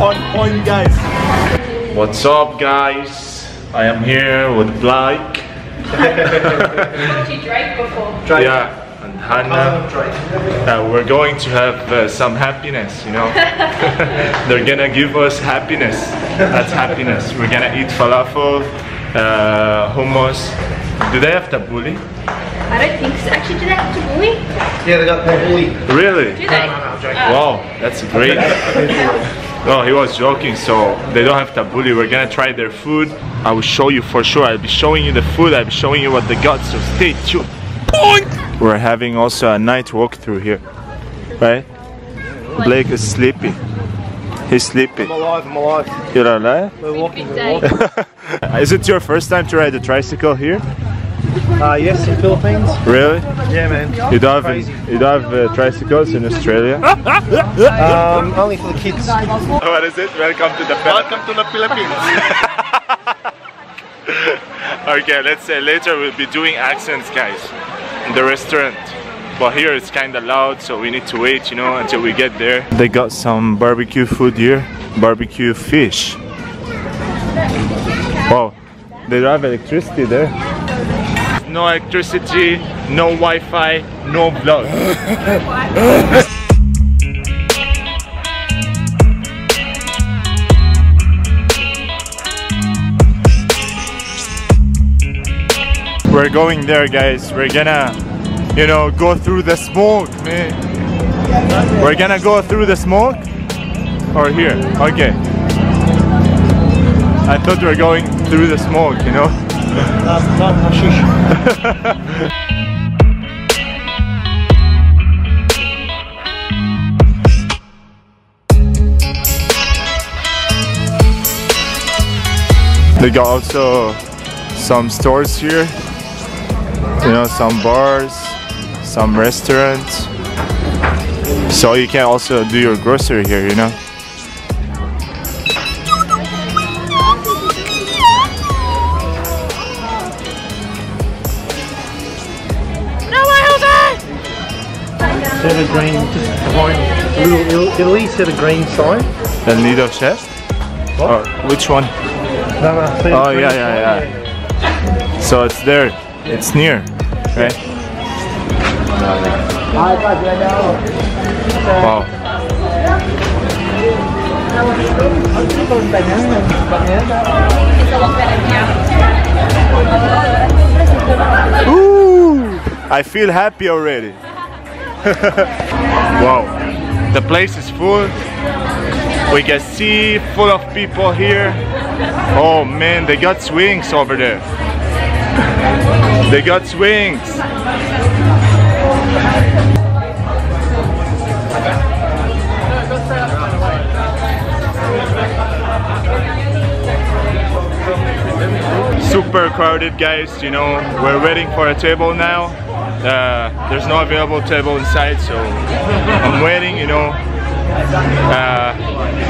on point, guys. What's up, guys? I am here with Blake. Yeah. And Hannah, we're going to have some happiness, you know. They're gonna give us happiness. That's happiness. We're gonna eat falafel, hummus. Do they have tabbouleh? I don't think so. Actually, do they have tabbouleh? Yeah, they got tabbouleh. Really? Do they? Wow, that's great. No, he was joking. So they don't have tabbouleh. We're gonna try their food. I will show you for sure. I'll be showing you the food. I'll be showing you what they got. So stay tuned. We're having also a night walk through here, right? Blake is sleepy. He's sleepy. I'm alive, I'm alive. You're alive? We're walking, we're walking. Is it your first time to ride a tricycle here? Yes, in Philippines. Really? Yeah, man. You don't have, tricycles in Australia? Only for the kids. What is it? Welcome to the Philippines. Welcome to the Philippines. Okay, let's say later we'll be doing accents, guys, in the restaurant. But here it's kind of loud, so we need to wait, you know, until we get there. They got some barbecue food here. Barbecue fish. Wow, they don't have electricity there. No electricity, no Wi-Fi, no vlog. We're going there, guys. We're gonna, you know, go through the smoke, man. We're gonna go through the smoke? Or here? Okay. I thought we were going through the smoke, you know? They got also some stores here. You know, some bars, some restaurants. So you can also do your grocery here, you know. Set a green, just behind Little Italy, set a green sign. The Nido Chef? What? Oh, which one? No, no, oh, yeah, yeah, yeah. So it's there. It's near, right? Wow. Ooh, I feel happy already. Wow. The place is full. We can see full of people here. Oh man, they got swings over there. They got swings. Super crowded, guys, you know. We're waiting for a table now. There's no available table inside, so I'm waiting, you know.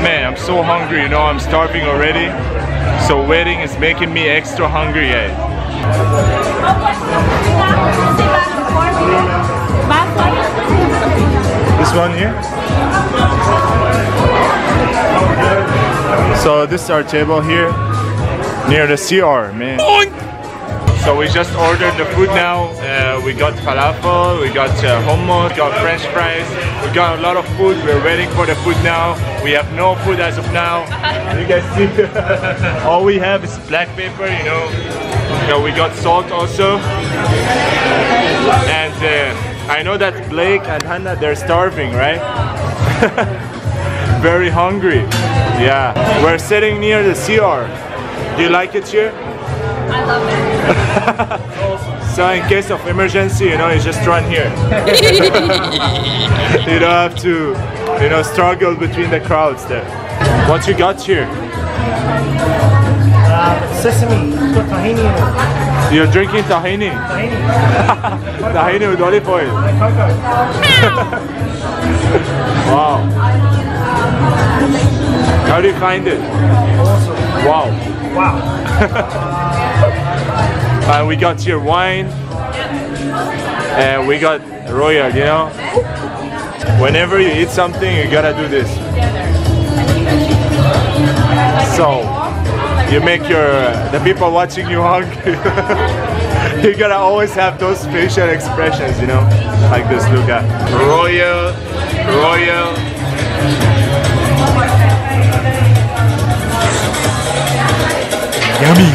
Man, I'm so hungry, you know. I'm starving already. So waiting is making me extra hungry, This one here. So this is our table here near the CR, man. So we just ordered the food now. We got falafel, we got hummus, we got French fries, we got a lot of food. We're waiting for the food now. We have no food as of now. You guys see, all we have is black pepper, you know. So we got salt also, and I know that Blake and Hannah, they're starving, right? Very hungry. Yeah, we're sitting near the CR. Do you like it here? I love it. So in case of emergency, you know, you just run here. You don't have to, you know, struggle between the crowds there. What you got here? Sesame, got tahini in it. You're drinking tahini? Tahini. Tahini with olive oil. Cocoa. Wow. How do you find it? Awesome. Wow. Wow. We got your wine. And we got royal, you know. Whenever you eat something, you gotta do this. you make your the people watching you hungry. You gotta always have those facial expressions, you know, like this Luca. Royal. Yummy.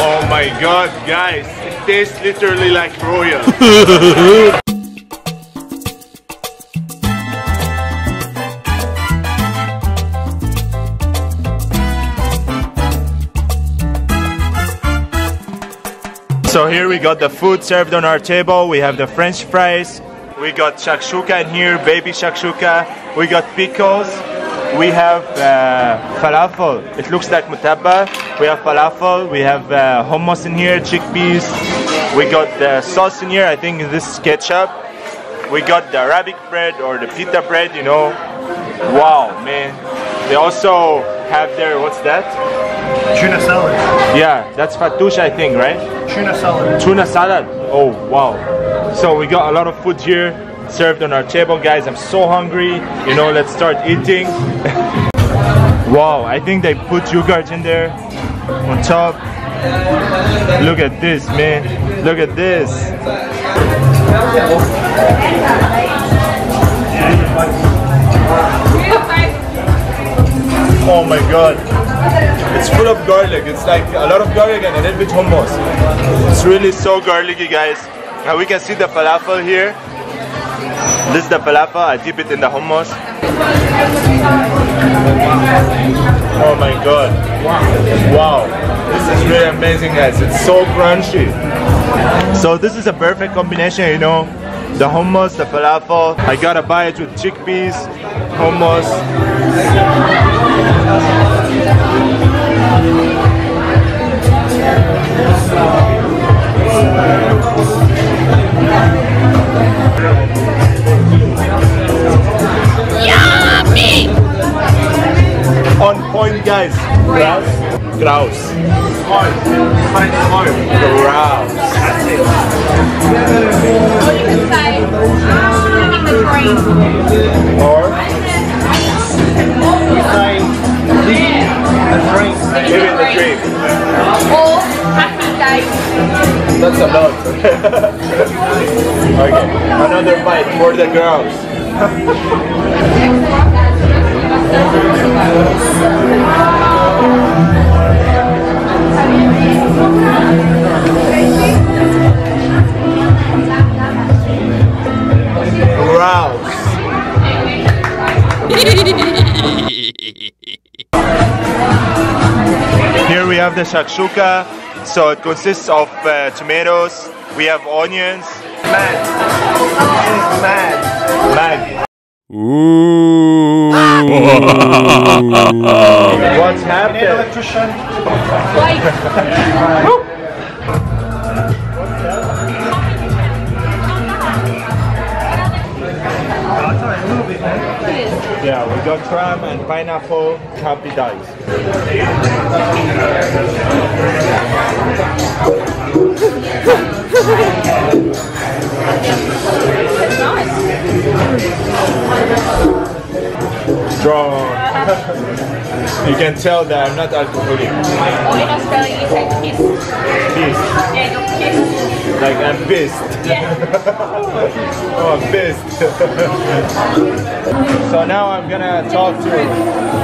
Oh my god, guys, it tastes literally like royal. So here we got the food served on our table. We have the French fries. We got shakshuka in here, baby shakshuka. We got pickles. We have falafel. It looks like mutabba. We have falafel. We have hummus in here, chickpeas. We got the sauce in here. I think this is ketchup. We got the Arabic bread or the pita bread, you know. Wow, man. They also have their, what's that? Tuna salad. Yeah, that's fattoush, I think, right? Tuna salad. Oh, wow. So we got a lot of food here served on our table, guys. I'm so hungry. You know, let's start eating. Wow, I think they put yogurt in there on top. Look at this, man. Look at this. Oh my god. It's full of garlic. It's like a lot of garlic and a little bit hummus. It's really so garlicky, guys. Now we can see the falafel here. This is the falafel. I dip it in the hummus. Oh my god. Wow. This is really amazing, guys. It's so crunchy. So this is a perfect combination, you know. The hummus, the falafel. I gotta buy it with chickpeas, hummus. Yummy! On point, guys. Grouse. Give it the dream. Or happy day. That's a lot. Okay, another bite for the girls. Here we have the shakshuka, so it consists of tomatoes, we have onions. Mag. Ooh. What's happened? An electrician. Yeah, we got tram and pineapple, happy days. Strong. You can tell that I'm not alcoholic. Well, in Australia you say piss. Piss. Yeah, you're pissed. Like I'm pissed. Yeah. Oh, I'm pissed. So now I'm gonna talk to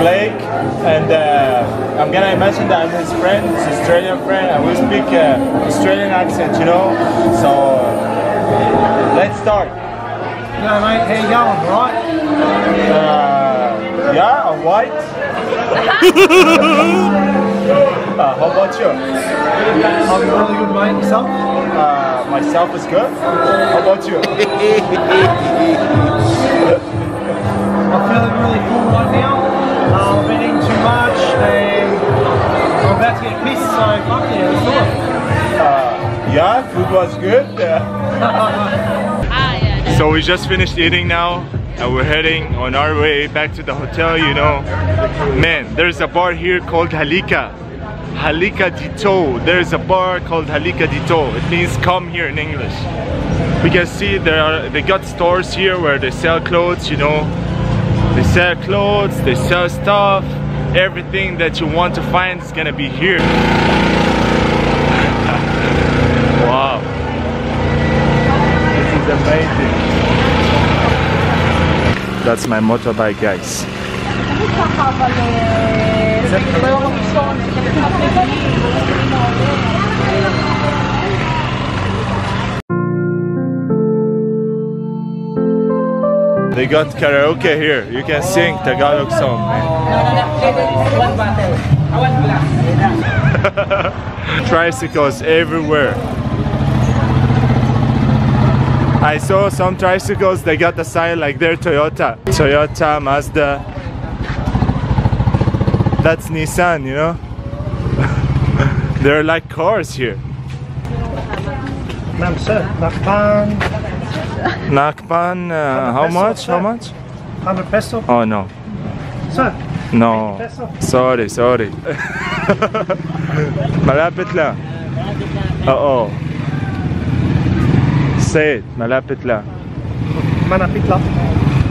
Blake, and I'm gonna imagine that I'm his friend, his Australian friend. I will speak Australian accent, you know. So let's start. Yeah, mate. How you going? Right? Yeah, I'm white. How about you? I'm really good, mate. Yourself? Myself is good. How about you? I'm feeling really cool right now. I've been eating too much and I'm about to get pissed, so fuck yeah, it's good. Yeah, food was good. So we just finished eating now and we're heading on our way back to the hotel, you know. Man, there's a bar here called Halika Dito. There is a bar called Halika Dito. It means come here in English. We can see they got stores here where they sell clothes, you know. They sell clothes, they sell stuff, everything that you want to find is gonna be here. Wow, this is amazing. That's my motorbike, guys. They got karaoke here. You can sing Tagalog song, man. Tricycles everywhere. I saw some tricycles, they got the sign like they're Toyota. Toyota, Mazda. That's Nissan, you know? They're like cars here. Ma'am, sir, Nakpan. Nakpan, how much? Sir. How much? 100 peso. Oh, no. Sir? No. Peso. Sorry, sorry. Malapit lang. Uh-oh. Say it. Malapit lang. Malapit lang.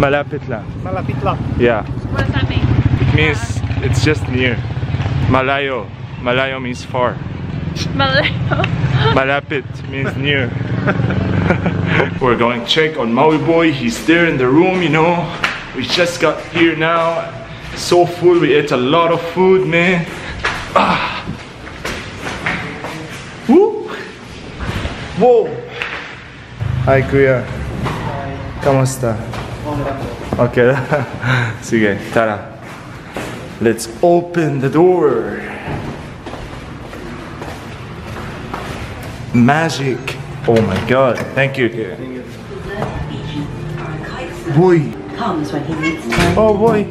Malapit lang. Malapit lang. Yeah. What does that mean? It means it's just near. Malayo. Malayo means far. Malayo. Malapit means near. We're going to check on Maui boy. He's there in the room, you know. We just got here now. So full. We ate a lot of food, man. Ah. Woo. Whoa. Hi, Kuya. Kamusta? Okay. Sige. Tara. Let's open the door. Magic. Oh my God. Thank you. Boy. Oh boy.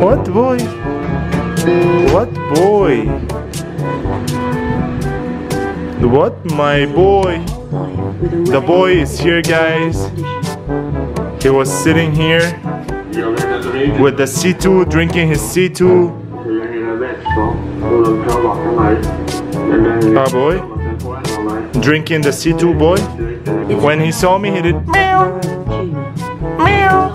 What boy? What boy? What my boy? The boy is here, guys. He was sitting here with the C2, drinking his C2. Ah, boy. Drinking the C2, boy. When he saw me, he did meow. Meow.